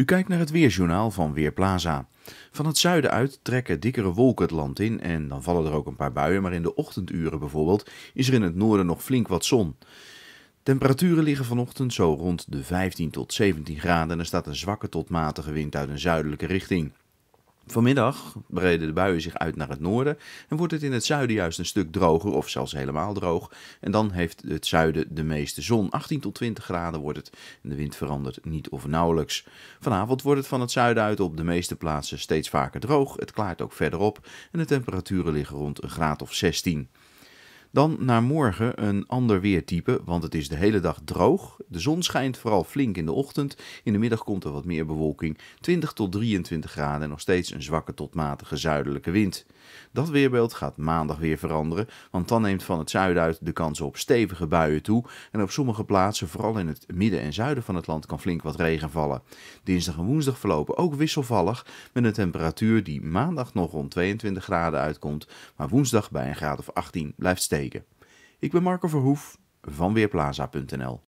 U kijkt naar het weerjournaal van Weerplaza. Van het zuiden uit trekken dikkere wolken het land in en dan vallen er ook een paar buien, maar in de ochtenduren bijvoorbeeld is er in het noorden nog flink wat zon. Temperaturen liggen vanochtend zo rond de 15 tot 17 graden en er staat een zwakke tot matige wind uit een zuidelijke richting. Vanmiddag breiden de buien zich uit naar het noorden en wordt het in het zuiden juist een stuk droger of zelfs helemaal droog. En dan heeft het zuiden de meeste zon. 18 tot 20 graden wordt het en de wind verandert niet of nauwelijks. Vanavond wordt het van het zuiden uit op de meeste plaatsen steeds vaker droog. Het klaart ook verder op en de temperaturen liggen rond een graad of 16. Dan naar morgen een ander weertype, want het is de hele dag droog. De zon schijnt vooral flink in de ochtend. In de middag komt er wat meer bewolking. 20 tot 23 graden en nog steeds een zwakke tot matige zuidelijke wind. Dat weerbeeld gaat maandag weer veranderen, want dan neemt van het zuiden uit de kans op stevige buien toe. En op sommige plaatsen, vooral in het midden en zuiden van het land, kan flink wat regen vallen. Dinsdag en woensdag verlopen ook wisselvallig, met een temperatuur die maandag nog rond 22 graden uitkomt, maar woensdag bij een graad of 18 blijft steken. Ik ben Marco Verhoef van Weerplaza.nl.